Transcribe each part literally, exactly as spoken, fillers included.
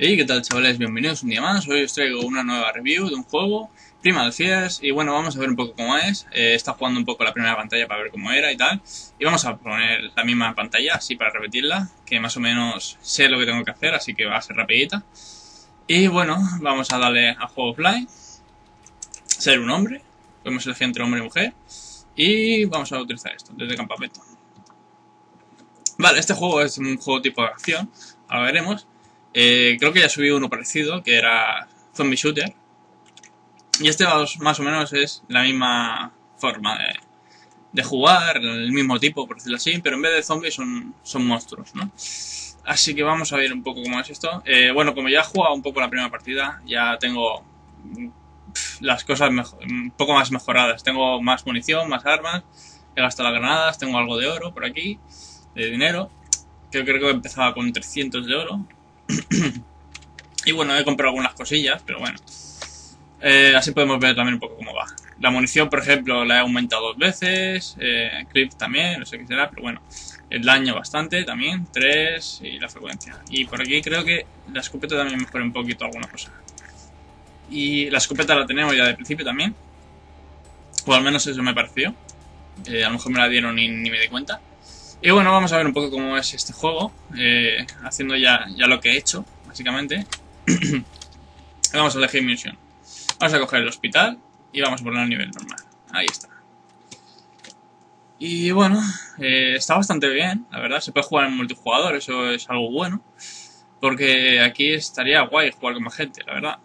Hey, ¿qué tal, chavales? Bienvenidos un día más. Hoy os traigo una nueva review de un juego, Primal Fears, y bueno, vamos a ver un poco cómo es. Eh, está jugando un poco la primera pantalla para ver cómo era y tal, y vamos a poner la misma pantalla, así para repetirla, que más o menos sé lo que tengo que hacer, así que va a ser rapidita. Y bueno, vamos a darle a juego offline, ser un hombre, podemos elegir entre hombre y mujer, y vamos a utilizar esto desde el campamento. Vale, este juego es un juego tipo de acción, ahora veremos. Eh, creo que ya subí uno parecido, que era Zombie Shooter. Y este más o menos es la misma forma de, de jugar, el mismo tipo, por decirlo así, pero en vez de zombies son, son monstruos, ¿no? Así que vamos a ver un poco cómo es esto. Eh, bueno, como ya he jugado un poco la primera partida, ya tengo pff, las cosas mejor, un poco más mejoradas. Tengo más munición, más armas, he gastado las granadas, tengo algo de oro por aquí, de dinero. Creo, creo que empezaba con trescientos de oro. Y bueno, he comprado algunas cosillas, pero bueno, eh, así podemos ver también un poco cómo va. La munición, por ejemplo, la he aumentado dos veces, eh, clip también, no sé qué será, pero bueno, el daño bastante también, tres, y la frecuencia. Y por aquí creo que la escopeta también mejora un poquito alguna cosa. Y la escopeta la tenemos ya de principio también, o al menos eso me pareció, eh, a lo mejor me la dieron y ni me di cuenta. Y bueno, vamos a ver un poco cómo es este juego, eh, haciendo ya, ya lo que he hecho, básicamente. Vamos a elegir misión. Vamos a coger el hospital y vamos a poner el nivel normal. Ahí está. Y bueno, eh, está bastante bien, la verdad. Se puede jugar en multijugador, eso es algo bueno. Porque aquí estaría guay jugar con más gente, la verdad.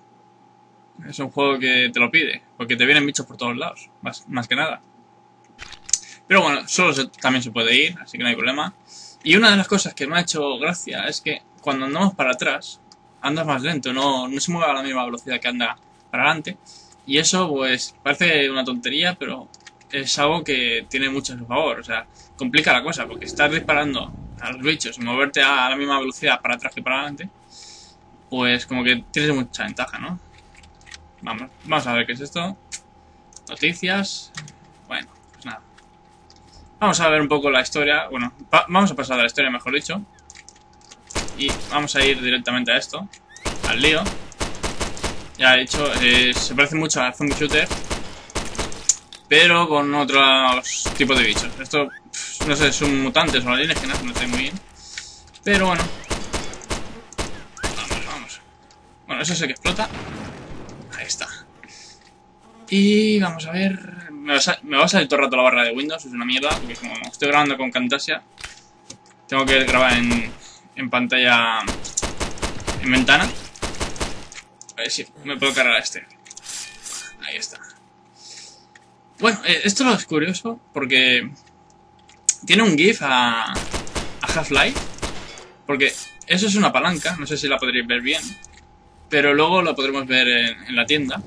Es un juego que te lo pide, porque te vienen bichos por todos lados, más, más que nada. Pero bueno, solo se, también se puede ir, así que no hay problema. Y una de las cosas que me ha hecho gracia es que cuando andamos para atrás, andas más lento, no, no se mueve a la misma velocidad que anda para adelante. Y eso, pues, parece una tontería, pero es algo que tiene mucho a su favor. O sea, complica la cosa, porque estar disparando a los bichos y moverte a la misma velocidad para atrás que para adelante, pues como que tienes mucha ventaja, ¿no? Vamos, vamos a ver qué es esto. Noticias. Bueno, pues nada. Vamos a ver un poco la historia, bueno, vamos a pasar a la historia, mejor dicho. Y vamos a ir directamente a esto, al lío. Ya he dicho, eh, se parece mucho al Zombie Shooter, pero con otros tipos de bichos. Esto, pff, no sé, son mutantes o alienígenas, no sé muy bien. Pero bueno. Vamos, vamos. Bueno, eso sé que explota. Ahí está. Y vamos a ver... Me va a, salir, me va a salir todo el rato la barra de Windows, es una mierda, porque como estoy grabando con Camtasia, tengo que grabar en, en pantalla, en ventana. A ver si me puedo cargar a este. Ahí está. Bueno, eh, esto es curioso, porque tiene un GIF a, a Half-Life, porque eso es una palanca, no sé si la podréis ver bien, pero luego la podremos ver en, en la tienda.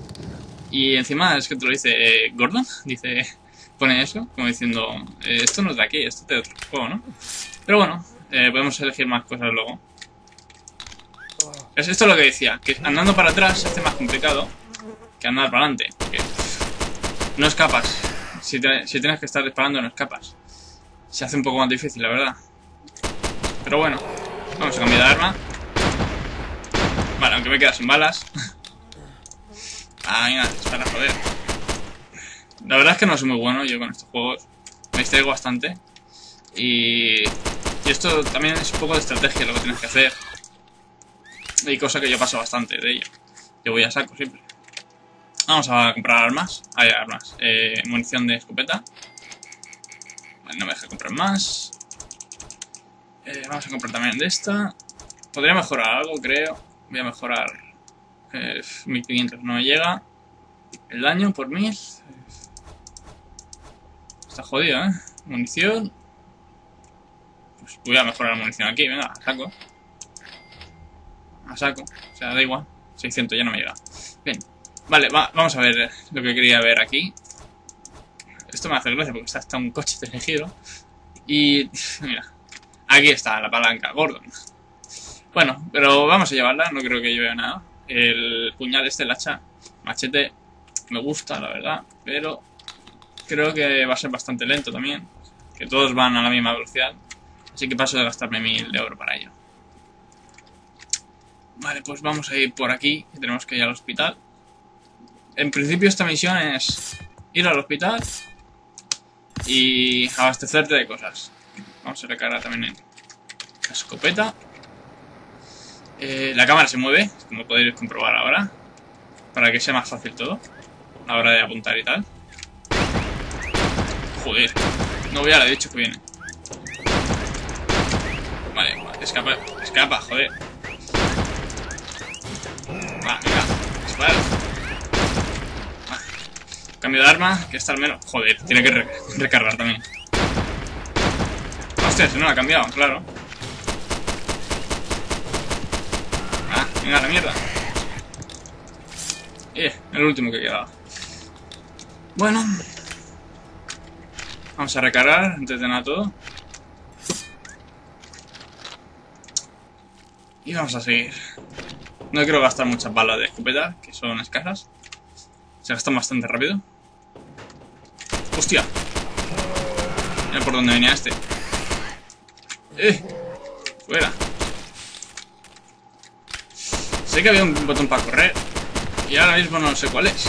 Y encima es que te lo dice eh, Gordon, dice, pone eso, como diciendo, eh, esto no es de aquí, esto es de otro juego, ¿no? Pero bueno, eh, podemos elegir más cosas luego. Esto es lo que decía, que andando para atrás se hace más complicado que andar para adelante. Porque no escapas, si, te, si tienes que estar disparando no escapas. Se hace un poco más difícil, la verdad. Pero bueno, vamos a cambiar de arma. Vale, aunque me queda sin balas. Ah, mira, para joder. La verdad es que no soy muy bueno yo con estos juegos. Me distraigo bastante. Y, y esto también es un poco de estrategia lo que tienes que hacer. Y cosa que yo paso bastante de ello. Yo voy a saco siempre. Vamos a comprar armas. Hay armas. Eh, munición de escopeta. Vale, no me deja comprar más. Eh, vamos a comprar también de esta. Podría mejorar algo, creo. Voy a mejorar... mil quinientos no me llega. El daño por mil. Está jodido, ¿eh? Munición. Pues voy a mejorar la munición aquí, venga, a saco. A saco, o sea, da igual. seiscientos ya no me llega. Bien, vale, va, vamos a ver lo que quería ver aquí. Esto me hace gracia porque está hasta un coche tejido. Y mira, aquí está la palanca, Gordon. Bueno, pero vamos a llevarla, no creo que lleve nada. El puñal este, el hacha, machete, me gusta, la verdad, pero creo que va a ser bastante lento también, que todos van a la misma velocidad, así que paso de gastarme mil de oro para ello. Vale, pues vamos a ir por aquí, que tenemos que ir al hospital. En principio esta misión es ir al hospital y abastecerte de cosas. Vamos a recargar también la escopeta. Eh, la cámara se mueve, como podéis comprobar ahora, para que sea más fácil todo a la hora de apuntar y tal. Joder, no voy a la derecha que viene. Vale, escapa, escapa, joder. Va, venga, dispara. Va. Cambio de arma, que está al menos. Joder, tiene que re recargar también. Hostia, si no la ha cambiado, claro. Ah, venga, la mierda. Eh, el último que quedaba. Bueno. Vamos a recargar antes de nada todo. Y vamos a seguir. No quiero gastar muchas balas de escopeta, que son escasas. Se gastan bastante rápido. ¡Hostia! Mira por dónde venía este. ¡Eh! ¡Fuera! Sé que había un botón para correr. Y ahora mismo no sé cuál es.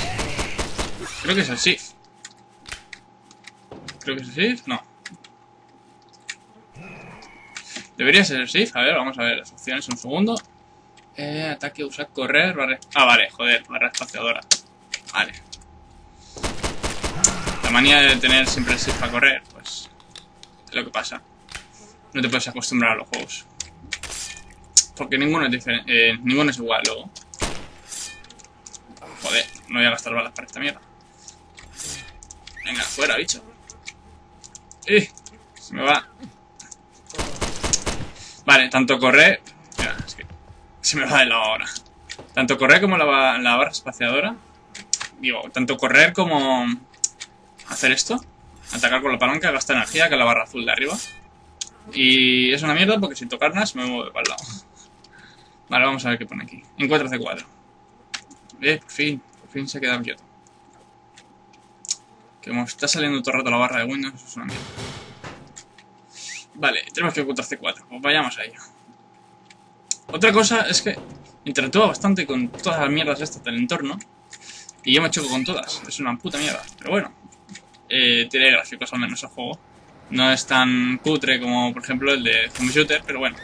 Creo que es el Shift. Creo que es el Shift. No. Debería ser el Shift. A ver, vamos a ver las opciones un segundo. Eh, ataque, usar, correr, barra... Ah, vale, joder, barra espaciadora. Vale. La manía de tener siempre el Shift para correr, pues... es lo que pasa. No te puedes acostumbrar a los juegos. Porque ninguno es diferente, eh, ninguno es igual luego. Joder, no voy a gastar balas para esta mierda. Venga, fuera, bicho. ¡Eh! Se me va. Vale, tanto correr... Mira, es que se me va de lado ahora. Tanto correr como la, la barra espaciadora. Digo, tanto correr como... hacer esto. Atacar con la palanca, gasta energía, que la barra azul de arriba. Y es una mierda porque sin tocarlas me mueve para el lado. Vale, vamos a ver qué pone aquí. En cuatro ce cuatro. Eh, por fin, por fin se ha quedado quieto. Que como está saliendo todo el rato la barra de Windows, eso es una mierda. Vale, tenemos que ocultar ce cuatro, pues vayamos a ello. Otra cosa es que interactúa bastante con todas las mierdas estas del entorno. Y yo me choco con todas, es una puta mierda. Pero bueno, eh, tiene gráficos al menos el juego. No es tan cutre como por ejemplo el de Zombie Shooter, pero bueno.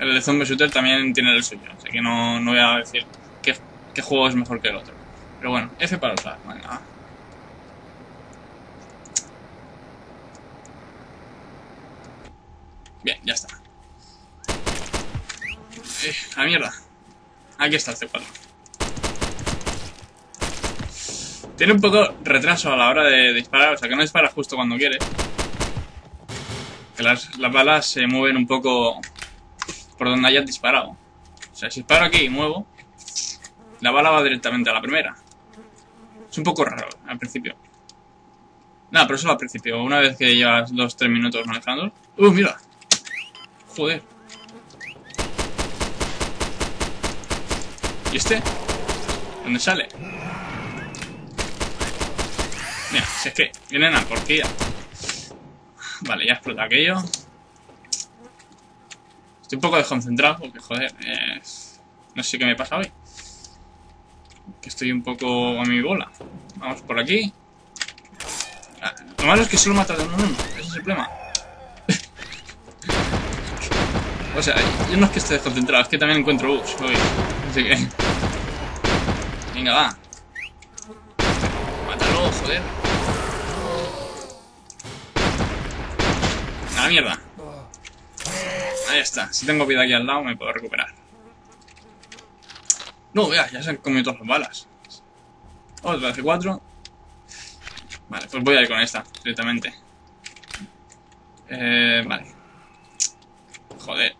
El de Zombie Shooter también tiene el suyo, así que no, no voy a decir qué, qué juego es mejor que el otro. Pero bueno, F para usar, venga. Bien, ya está. Eh, la mierda. Aquí está el ce cuatro. Tiene un poco retraso a la hora de disparar, o sea que no dispara justo cuando quiere. Que las, las balas se mueven un poco por donde hayas disparado. O sea, si disparo aquí y muevo, la bala va directamente a la primera. Es un poco raro al principio. Nada, pero solo al principio. Una vez que llevas dos tres minutos manejando... ¡Uh, mira! Joder. ¿Y este? ¿Dónde sale? Mira, si es que vienen a porquilla. Vale, ya explota aquello. Estoy un poco desconcentrado porque, joder, eh, no sé qué me pasa hoy. Que estoy un poco a mi bola. Vamos por aquí. Ah, lo malo es que solo mata de uno en uno. Ese es el problema. O sea, yo no es que esté desconcentrado, es que también encuentro bugs hoy. Así que... venga, va. Mátalo, joder. A la mierda. Ahí está. Si tengo vida aquí al lado me puedo recuperar. No, vea, ya se han comido todas las balas. Otra ce cuatro. Vale, pues voy a ir con esta directamente. Eh, vale. Joder.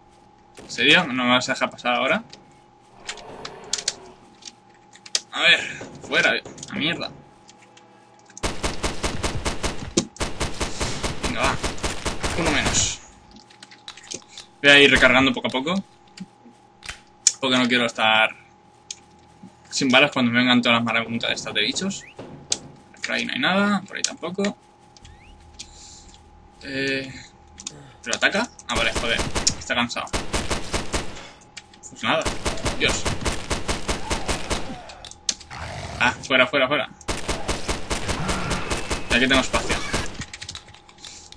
¿En serio? ¿No me vas a dejar pasar ahora? A ver, fuera, a mierda. Venga, va. Uno menos. Voy a ir recargando poco a poco. Porque no quiero estar sin balas cuando me vengan todas las marabuntas de estas de bichos. Por ahí no hay nada, por ahí tampoco. Eh... ¿Pero ataca? Ah, vale, joder, está cansado. hecho nada. Dios. Ah, fuera, fuera, fuera. Aquí tengo espacio.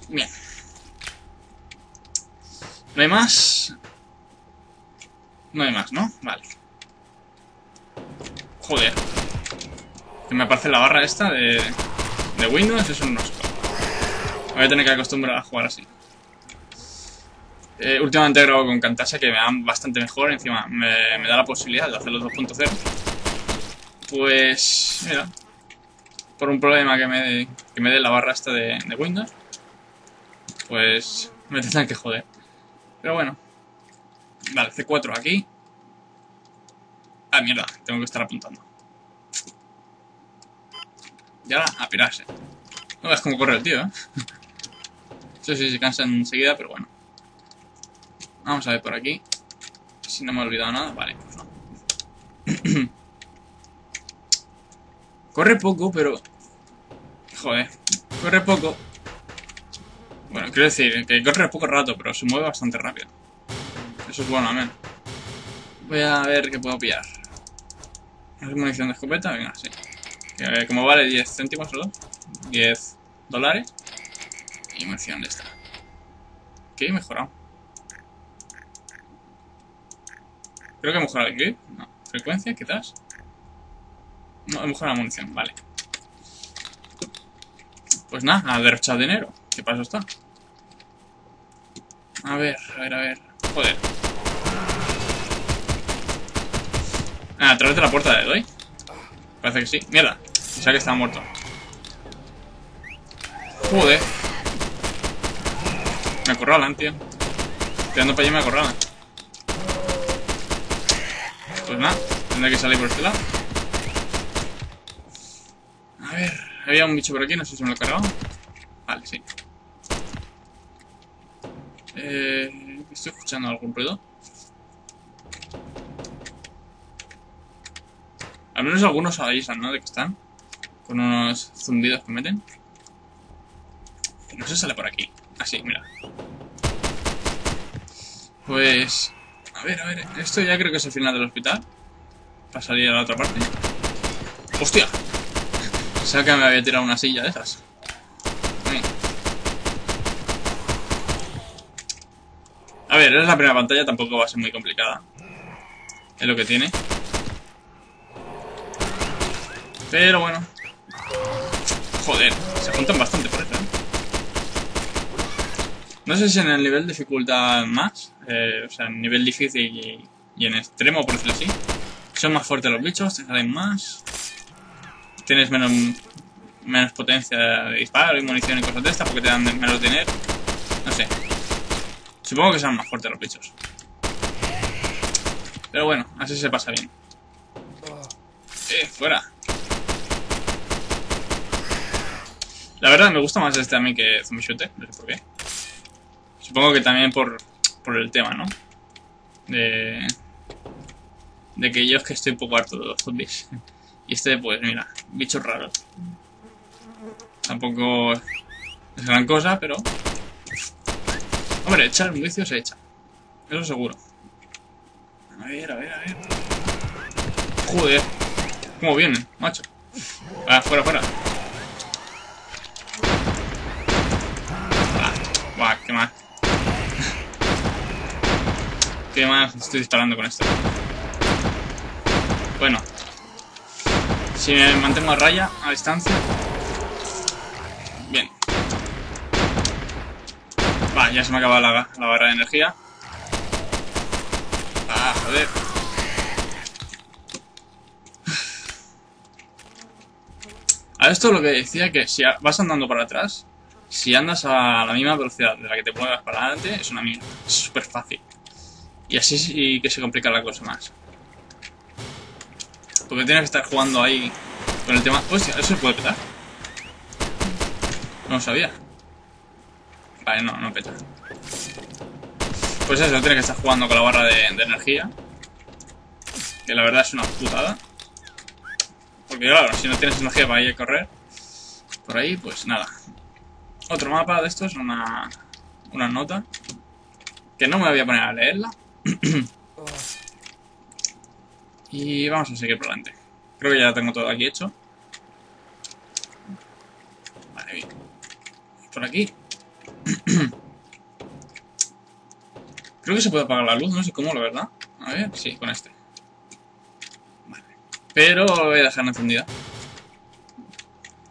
Bien. ¿No hay más? No hay más, ¿no? Vale. Joder. Que me aparece la barra esta de, de Windows. Es un rosco. Voy a tener que acostumbrar a jugar así. Eh, últimamente grabo con Camtasia, que me va bastante mejor. Encima me, me da la posibilidad de hacerlo dos punto cero. Pues... mira. Por un problema que me, que me dé la barra esta de, de Windows, pues me tendrán que joder. Pero bueno. Vale, C cuatro aquí. Ah, mierda, tengo que estar apuntando. Y ahora a pirarse. No ves cómo corre el tío, ¿eh? Eso sí, se cansa enseguida, pero bueno. Vamos a ver por aquí. Si no me he olvidado nada, vale, pues no. Corre poco, pero... joder, corre poco. Bueno, quiero decir que corre poco rato, pero se mueve bastante rápido. Eso es bueno, amén. Voy a ver qué puedo pillar. ¿Es munición de escopeta? Venga, sí. Que, como vale diez céntimos solo. diez dólares. Y munición de esta. ¿Qué he mejorado? Creo que he mejorado el clip. No. Frecuencia, quizás. No, he mejorado la munición, vale. Pues nada, a derrochar dinero. ¿Qué paso está? A ver, a ver, a ver. Joder. Ah, a través de la puerta le doy. Parece que sí. Mierda. O sea que estaba muerto. Joder. Me acorralan, tío. Tirando para allá me acorralan. Pues nada, tendré que salir por este lado. A ver, había un bicho por aquí, no sé si me lo he cargado. Vale, sí. Eh, ¿Estoy escuchando algún ruido? Al menos algunos avisan, ¿no? De que están. Con unos zumbidos que meten. No se sale por aquí. Así, mira. Pues... a ver, a ver. Esto ya creo que es el final del hospital. Pasaría a la otra parte. ¡Hostia! Pensaba que me había tirado una silla de esas. A ver, es la primera pantalla, tampoco va a ser muy complicada. Es lo que tiene. Pero bueno. Joder, se juntan bastante por esto, ¿eh? No sé si en el nivel de dificultad más, eh, o sea, en nivel difícil y, y en extremo, por decirlo así, son más fuertes los bichos, te salen más. Tienes menos, menos potencia de disparo y munición y cosas de estas porque te dan menos dinero. No sé. Supongo que sean más fuertes los bichos. Pero bueno, así se pasa bien. Eh, fuera. La verdad me gusta más este a mí que Zombie Shooter, no sé por qué. Supongo que también por, por el tema, ¿no? De, de que yo es que estoy un poco harto de los zombies. Y este, pues mira, bichos raros. Tampoco es gran cosa, pero... hombre, echar un vicio se echa. Eso seguro. A ver, a ver, a ver. Joder. ¿Cómo vienen, macho? Ah, fuera, fuera. Ah, buah, qué mal. Qué mal estoy disparando con esto. Bueno. Si me mantengo a raya, a distancia. Bien. Va, ya se me ha acabado la, la barra de energía. Ah, joder. A esto lo que decía, que si vas andando para atrás, si andas a la misma velocidad de la que te muevas para adelante, es una mierda. Es súper fácil. Y así sí que se complica la cosa más. Porque tienes que estar jugando ahí con el tema... hostia, ¿eso se puede petar? No lo sabía. Vale, no, no peta. Pues eso, tiene que estar jugando con la barra de, de energía. Que la verdad es una putada. Porque claro, si no tienes energía para ir a correr por ahí, pues nada. Otro mapa de estos, una, una nota. Que no me voy a poner a leerla. Y vamos a seguir por adelante. Creo que ya tengo todo aquí hecho. Vale, bien. Por aquí. Creo que se puede apagar la luz, no sé cómo, la verdad. A ver, sí, con este. Vale. Pero voy a dejarla encendida.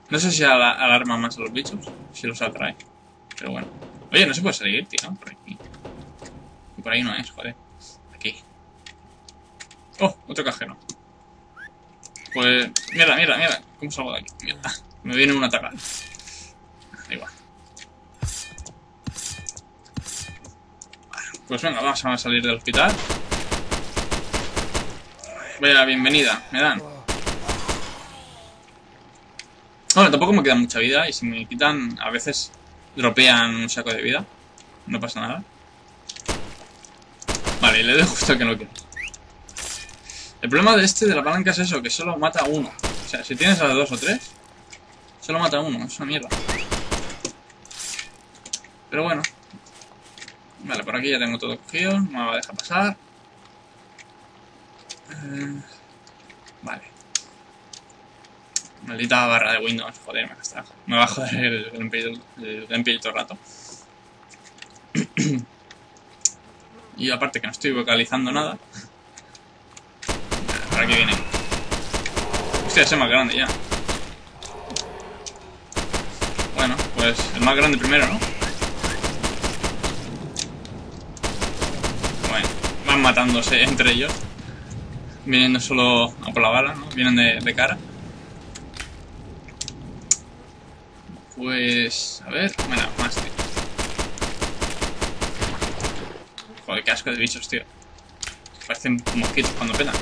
No sé si alarma más a los bichos, si los atrae. Pero bueno. Oye, no se puede salir, tío, por aquí. Y por ahí no es, joder. Aquí. Oh, otro cajero. Pues... Mierda, mierda, mierda. ¿Cómo salgo de aquí? Mierda. Me viene un ataque. Da igual. Pues venga, vamos a salir del hospital. Vaya bienvenida, me dan. Bueno, tampoco me queda mucha vida y si me quitan, a veces dropean un saco de vida. No pasa nada. Vale, le doy justo que no quiero. El problema de este de la palanca es eso, que solo mata a uno. O sea, si tienes a dos o tres, solo mata a uno, es una mierda. Pero bueno. Vale, por aquí ya tengo todo cogido, no me va a dejar pasar. Eh, vale. Maldita barra de Windows, joder, me, está, me va a joder el, el, empeño, el empeño todo el rato. Y aparte que no estoy vocalizando nada. Por aquí viene. Hostia, ese es más grande ya. Bueno, pues el más grande primero, ¿no? Matándose entre ellos. Vienen no solo a por la bala, ¿no? Vienen de, de cara. Pues... A ver... Bueno, más, tío. Joder, qué asco de bichos, tío. Parecen mosquitos cuando petan.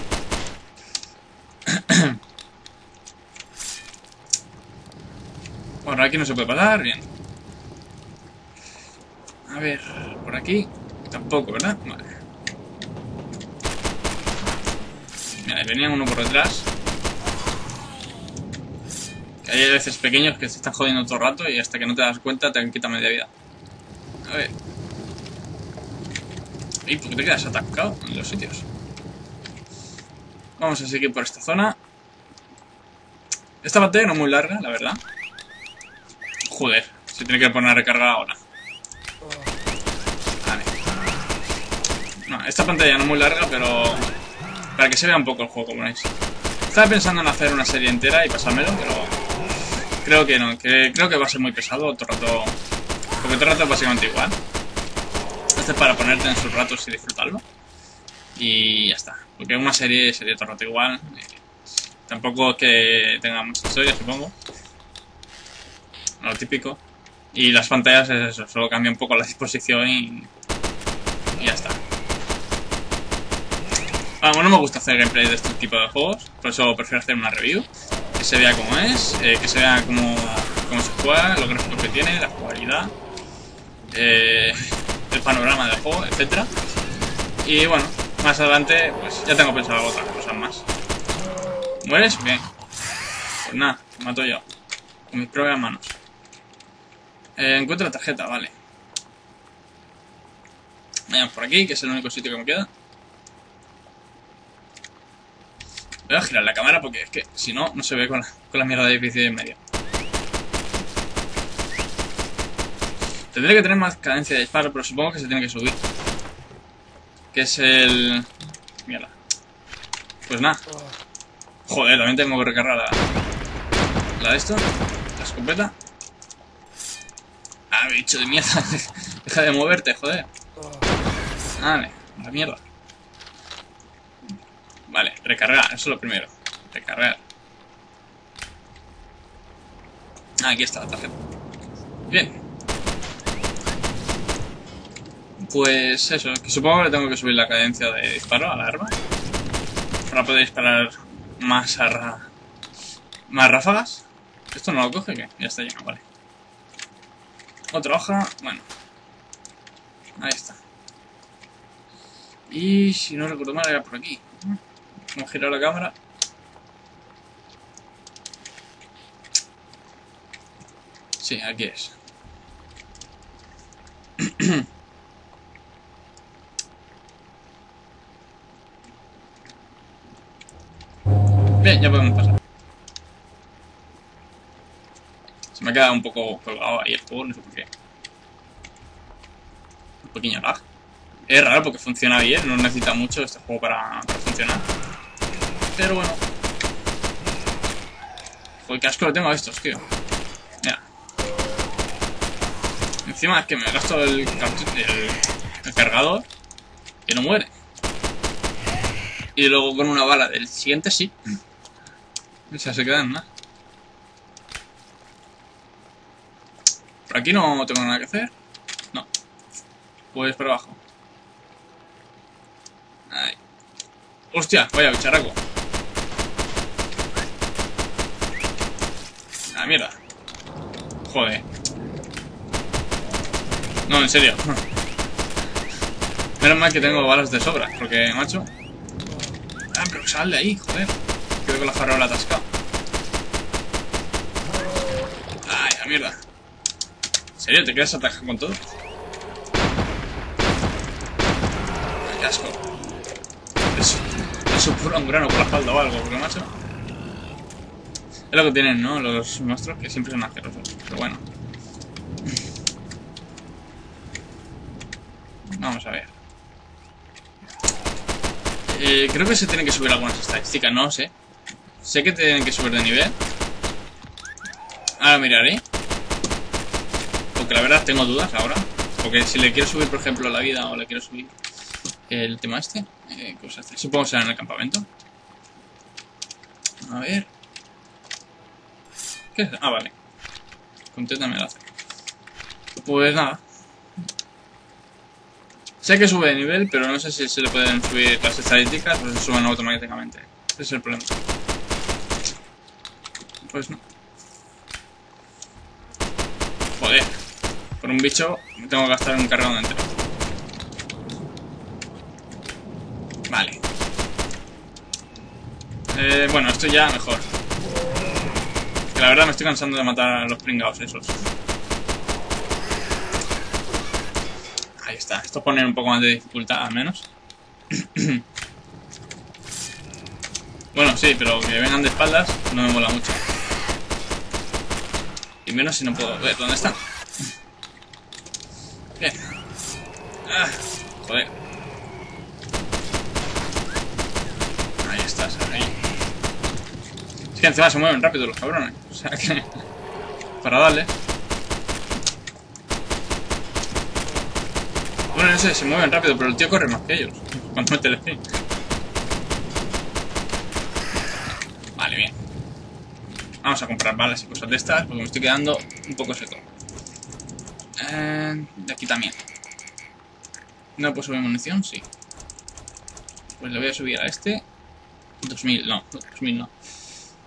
Por aquí no se puede pasar, bien. A ver... Por aquí... Tampoco, ¿verdad? Vale. Mira, venía uno por detrás. Que hay veces pequeños que se están jodiendo todo el rato y hasta que no te das cuenta te quita media vida. A ver. ¿Y por qué te quedas atascado en los sitios? Vamos a seguir por esta zona. Esta batalla no es muy larga, la verdad. Joder, se tiene que poner a recargar ahora. Vale. No, esta pantalla no es muy larga, pero... Para que se vea un poco el juego, como veis. Estaba pensando en hacer una serie entera y pasármelo, pero creo que no, que creo que va a ser muy pesado todo el rato. Porque todo el rato es básicamente igual. Esto es para ponerte en sus ratos y disfrutarlo. Y ya está. Porque una serie sería todo el rato igual. Tampoco es que tenga mucha historia, supongo. Lo típico. Y las pantallas es eso, solo cambia un poco la disposición y, y ya está. Vamos, ah, no me gusta hacer gameplay de este tipo de juegos, por eso prefiero hacer una review, que se vea cómo es, eh, que se vea cómo, cómo se juega, los gráficos que tiene, la jugabilidad, eh, el panorama del juego, etcétera. Y bueno, más adelante, pues ya tengo pensado otras cosas más. ¿Mueres? Bien. Pues nada, me mato yo, con mis propias manos. Eh, encuentro la tarjeta, vale. Vayamos por aquí, que es el único sitio que me queda. Voy a girar la cámara porque es que si no, no se ve con la, con la mierda de edificio en medio. Tendré que tener más cadencia de disparo, pero supongo que se tiene que subir. Que es el... Mierda. Pues nada. Joder, también tengo que recargar la... La de esto. La escopeta. Ah, bicho de mierda. Deja de moverte, joder. Vale, la mierda. Vale, recargar, eso es lo primero. Recargar. Ah, aquí está la tarjeta. Bien. Pues eso, que supongo que le tengo que subir la cadencia de disparo a la arma. Para poder disparar más a ra... más ráfagas. ¿Esto no lo coge? ¿Qué? Ya está lleno, vale. Otra hoja, bueno. Ahí está. Y si no recuerdo mal era por aquí. Vamos a girar la cámara. Sí, aquí es. Bien, ya podemos pasar. Se me ha quedado un poco colgado ahí el juego, no sé por qué. Un pequeño lag. Es raro porque funciona bien, no necesita mucho este juego para, para funcionar. Pero bueno. Joder, qué asco lo tengo a estos, tío. Mira. Encima es que me gasto el, el, el cargador y no muere. Y luego con una bala del siguiente sí. O sea, se quedan nada. Por aquí no tengo nada que hacer. No. Pues para abajo. Ahí. Hostia, vaya bicharraco. Ah, mierda. Joder. No, en serio. Menos mal que tengo balas de sobra, porque, macho... Ah, pero sal de ahí, joder. Creo que la farola atascada. Ay, la mierda. ¿En serio? ¿Te quedas atascado con todo? Ay, qué asco. Eso, eso pura un grano por la espalda o algo, porque macho. Es lo que tienen, ¿no? Los monstruos que siempre son asquerosos. Pero bueno. Vamos a ver. Eh, creo que se tienen que subir algunas estadísticas, no sé. Sé que tienen que subir de nivel. Ahora miraré. Porque la verdad tengo dudas ahora. Porque si le quiero subir, por ejemplo, la vida o le quiero subir el tema este. Eh, cosas así. Supongo que será en el campamento. A ver. ¿Qué es? Ah, vale. Conténtame la hace. Pues nada. Sé que sube de nivel, pero no sé si se le pueden subir las estadísticas o se suben automáticamente. Ese es el problema. Pues no. Joder. Por un bicho me tengo que gastar un cargador entero. Vale. Eh, bueno, esto ya mejor. Que la verdad me estoy cansando de matar a los pringados esos. Ahí está, esto pone un poco más de dificultad, al menos. Bueno, sí, pero que vengan de espaldas no me mola mucho. Y menos si no puedo ver dónde están. Bien. Ah, joder. Ahí estás, ahí. Es que encima se mueven rápido los cabrones. O sea que... Para darle. Bueno, no sé, se mueven rápido, pero el tío corre más que ellos cuando mete el spin. Vale, bien. Vamos a comprar balas y cosas de estas, porque me estoy quedando un poco seco. Eh, de aquí también. ¿No puedo subir munición? Sí. Pues le voy a subir a este. dos mil, no, dos mil no.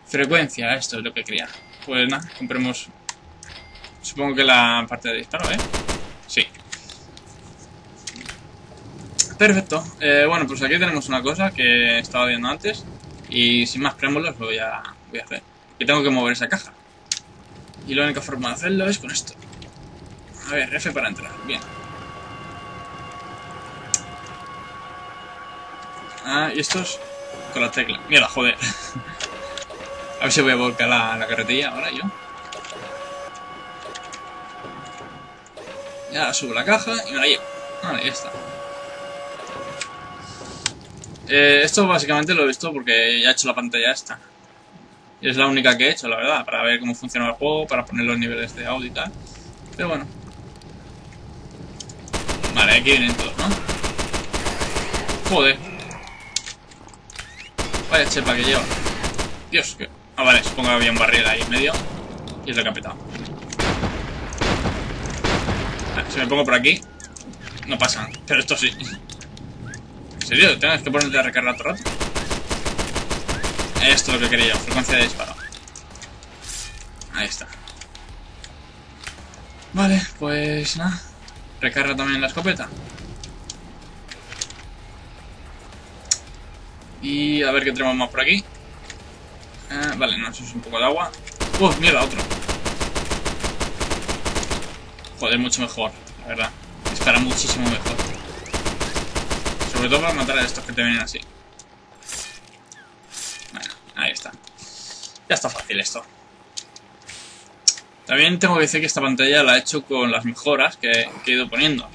Frecuencia, esto es lo que quería. Pues nada, compremos... Supongo que la parte de disparo, ¿eh? Sí. Perfecto, eh, bueno, pues aquí tenemos una cosa que estaba viendo antes. Y sin más preámbulos lo voy a, voy a hacer. Que tengo que mover esa caja. Y la única forma de hacerlo es con esto. A ver, F para entrar, bien. Ah, y estos con la tecla. Mira, joder. A ver si voy a volcar la, la carretilla ahora yo. Ya subo la caja y me la llevo. Vale, ya está. Eh, esto básicamente lo he visto porque ya he hecho la pantalla esta. Y es la única que he hecho, la verdad, para ver cómo funciona el juego, para poner los niveles de audio y tal. Pero bueno. Vale, aquí vienen todos, ¿no? Joder. Vaya chepa que lleva. Dios, que... Ah, vale, supongo que había un barril ahí en medio. Y es lo que ha petado. Vale, si me pongo por aquí, no pasan. Pero esto sí. ¿En serio? ¿Tienes que ponerte a recargar todo el rato? Esto es lo que quería yo, frecuencia de disparo. Ahí está. Vale, pues nada. Recarga también la escopeta. Y a ver qué tenemos más por aquí. Eh, vale, no, eso es un poco de agua. ¡Uh, mierda, otro! Joder, mucho mejor, la verdad. Dispara muchísimo mejor. Sobre todo para matar a estos que te vienen así. Bueno, ahí está. Ya está fácil esto. También tengo que decir que esta pantalla la he hecho con las mejoras que, que he ido poniendo.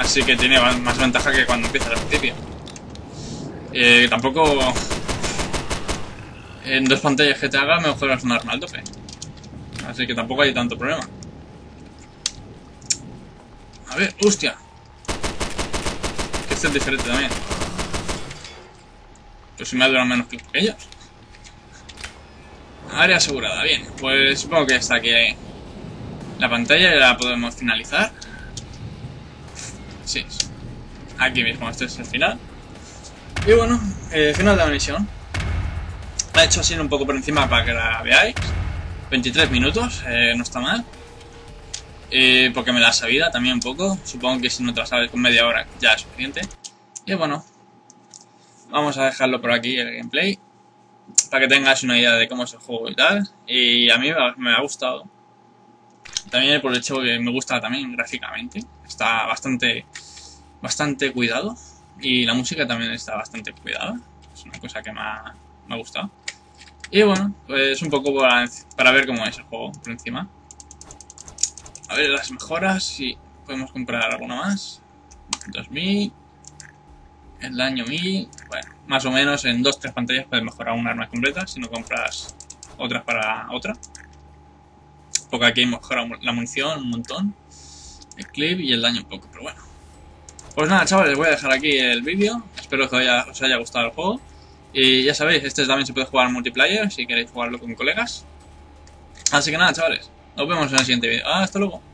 Así que tiene más ventaja que cuando empieza al principio. Eh, tampoco... En dos pantallas que te haga mejoras un arma al tope. Así que tampoco hay tanto problema. A ver, hostia. Este es diferente también. Pero si me ha durado menos que ellos. Área asegurada, bien. Pues supongo que ya está aquí la pantalla, ya la podemos finalizar. Sí, aquí mismo, este es el final. Y bueno, eh, final de la misión. La he hecho así un poco por encima para que la veáis. veintitrés minutos, eh, no está mal. Eh, porque me la sabía también un poco. Supongo que si no te la sabes con media hora ya es suficiente. Y bueno, vamos a dejarlo por aquí el gameplay, para que tengáis una idea de cómo es el juego y tal. Y a mí me ha gustado. También por el hecho que me gusta también gráficamente. Está bastante, bastante cuidado. Y la música también está bastante cuidada. Es una cosa que me ha, me ha gustado. Y bueno, pues un poco para, para ver cómo es el juego por encima. A ver las mejoras, si podemos comprar alguna más. dos mil. El daño mil. Bueno, más o menos en dos o tres pantallas puedes mejorar un arma completa si no compras otras para otra. Porque aquí mejora la munición un montón. El clip y el daño un poco, pero bueno. Pues nada, chavales, voy a dejar aquí el vídeo. Espero que os haya gustado el juego. Y ya sabéis, este también se puede jugar en multiplayer si queréis jugarlo con colegas. Así que nada, chavales. Nos vemos en el siguiente vídeo. Hasta luego.